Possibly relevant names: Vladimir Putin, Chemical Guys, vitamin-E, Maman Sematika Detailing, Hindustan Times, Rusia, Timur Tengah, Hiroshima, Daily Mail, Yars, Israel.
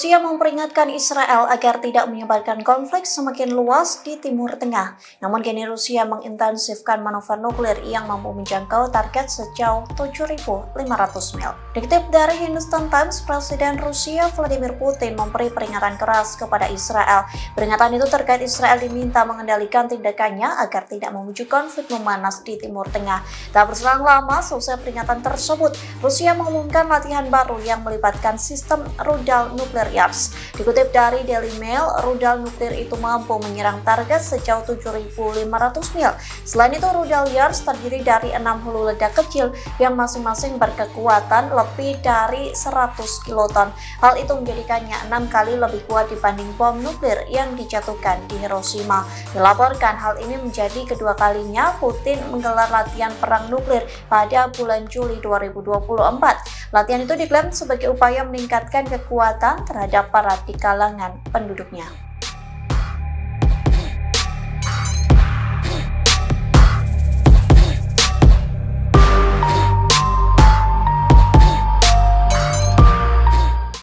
Rusia memperingatkan Israel agar tidak menyebarkan konflik semakin luas di Timur Tengah. Namun kini Rusia mengintensifkan manuver nuklir yang mampu menjangkau target sejauh 7.500 mil. Dikutip dari Hindustan Times, Presiden Rusia Vladimir Putin memberi peringatan keras kepada Israel. Peringatan itu terkait Israel diminta mengendalikan tindakannya agar tidak memicu konflik memanas di Timur Tengah. Tak berselang lama selesai peringatan tersebut, Rusia mengumumkan latihan baru yang melibatkan sistem rudal nuklir Yars. Dikutip dari Daily Mail, rudal nuklir itu mampu menyerang target sejauh 7.500 mil. Selain itu, rudal Yars terdiri dari 6 hulu ledak kecil yang masing-masing berkekuatan lebih dari 100 kiloton. Hal itu menjadikannya 6 kali lebih kuat dibanding bom nuklir yang dijatuhkan di Hiroshima. Dilaporkan hal ini menjadi kedua kalinya Putin menggelar latihan perang nuklir pada bulan Juli 2024. Latihan itu diklaim sebagai upaya meningkatkan kekuatan terhadap para di kalangan penduduknya.